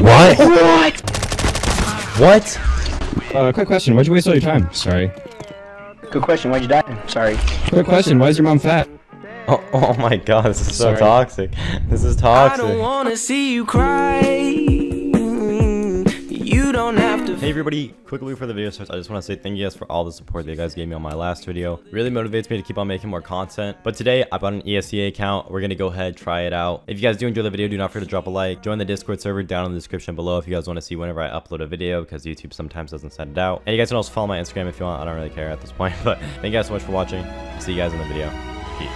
What? What? Quick question. Why'd you waste all your time? Sorry. Good question. Why'd you die? Sorry. Quick question. Why is your mom fat? Oh my god, this is so toxic. This is toxic. I don't wanna see you cry. You don't have to. Hey everybody, quickly before the video starts, I just want to say thank you guys for all the support that you guys gave me on my last video. It really motivates me to keep on making more content. But today, I bought an ESEA account. We're gonna go ahead, try it out. If you guys do enjoy the video, do not forget to drop a like. Join the Discord server down in the description below if you guys want to see whenever I upload a video, because YouTube sometimes doesn't send it out. And you guys can also follow my Instagram if you want. I don't really care at this point, but thank you guys so much for watching. See you guys in the video. Peace.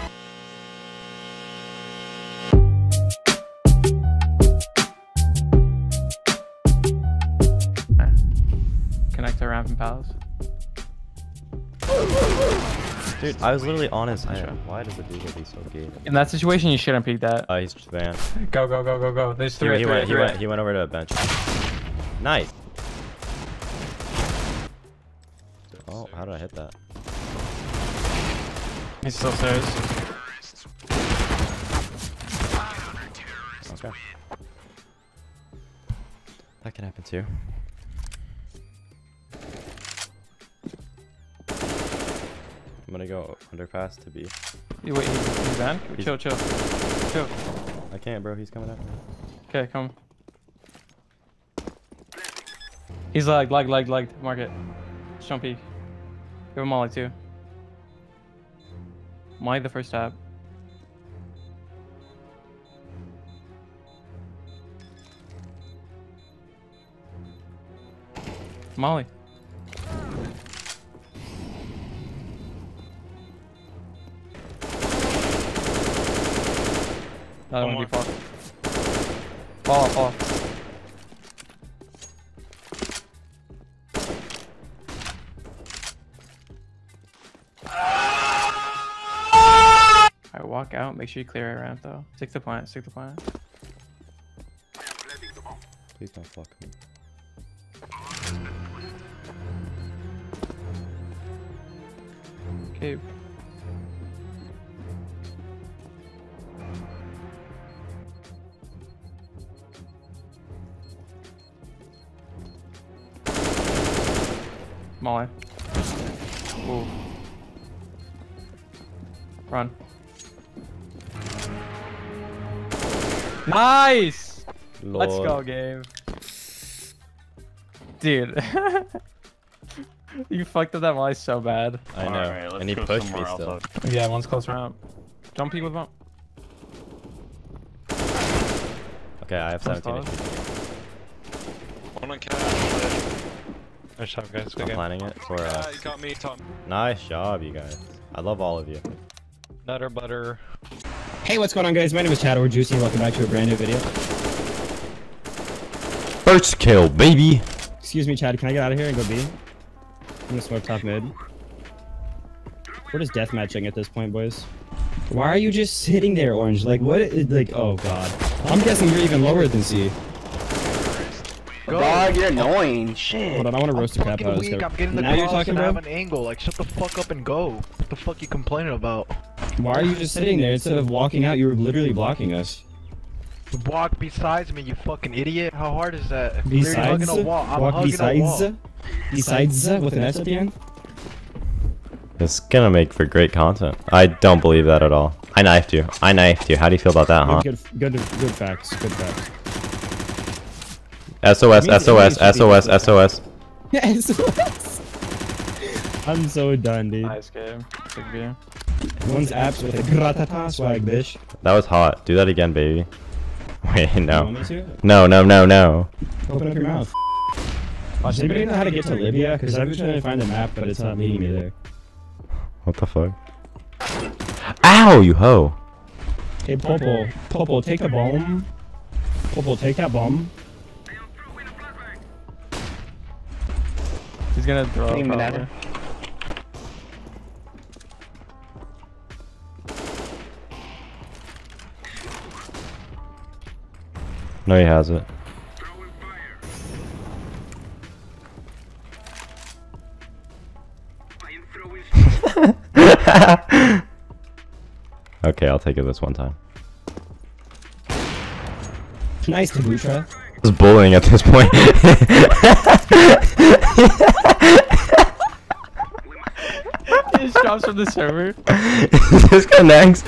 From Palace. Dude, I was literally honest. Why does the dude get so gay? In that situation, you shouldn't peek that. Oh, he's van. Go, go, go, go, go. There's three. He went over to a bench. Nice. Oh, how did I hit that? He's still stairs. Okay. That can happen too. I'm gonna go underpass to B. Wait, he's van? Chill, chill. Chill. I can't, bro. He's coming after me. Okay, come. He's lagged. Mark it. Just don't peek. Give him molly too. Molly the first tap. Molly. Another one default. Fall. Alright, walk out. Make sure you clear a ramp though. Stick the plant. Stick the plant. Please don't fuck me. Okay. Molly. Ooh. Run. Nice! Lord. Let's go, game. Dude. You fucked up that Molly so bad. I know. Right, and he pushed me still. Yeah, one's close round. Jump peek with bump. Okay, I have 17 HP. One on cat. Nice job, guys. I'm planning it for us. You got me, Tom. Nice job, you guys. I love all of you. Nutter butter. Hey, what's going on, guys? My name is Chad. We're Juicy, and welcome back to a brand new video. First kill, baby. Excuse me, Chad. Can I get out of here and go B? I'm gonna smoke top mid. We're just deathmatching at this point, boys. Why are you just sitting there, Orange? Like, what? Like, oh god. I'm guessing you're even lower than C. Dog, you're annoying. Shit. Hold on, I want to roast a cap out of this guy. Now you're talking about an angle. Like, shut the fuck up and go. What the fuck you complaining about? Why are you just sitting there instead of walking out? You were literally blocking us. Walk besides me, you fucking idiot. How hard is that? Besides? I'm walk besides? Besides with an S at the end? It's gonna make for great content. I don't believe that at all. I knifed you. I knifed you. How do you feel about that, huh? Good facts. Good facts. SOS, SOS, SOS, SOS. Yeah, SOS. I'm so done, dude. Nice game. Big beer. One's apps with a gratata swag, bitch. That was hot. Do that again, baby. Wait, no. No. Open up your mouth. Does anybody know how to get to Libya? Because I've been trying to find the map, but it's not leading me there. What the fuck? Ow, you hoe. Hey, Popo. Popo, take the bomb. Popo, take that bomb. He's gonna throw it. No, he has it. Okay, I'll take it this one time. Nice to Butra. It's bullying at this point. It just drops from the server. Disconnects.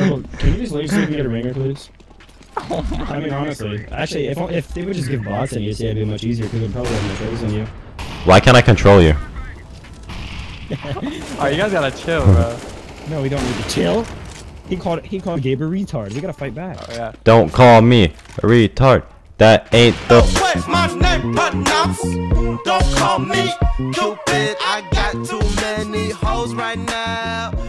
Oh, can you just leave so we can get a ringer, please? Oh I mean, honestly. Actually, if they would just give bots an ESEA, it'd be much easier because they'd probably have no shows on you. Why can't I control you? Alright, you guys gotta chill, bro. No, we don't need to chill. He called Gabe a retard. We gotta fight back. Oh, yeah. Don't call me a retard. That ain't the. Don't my name pronounced. Don't call me Cupid. I got too many hoes right now.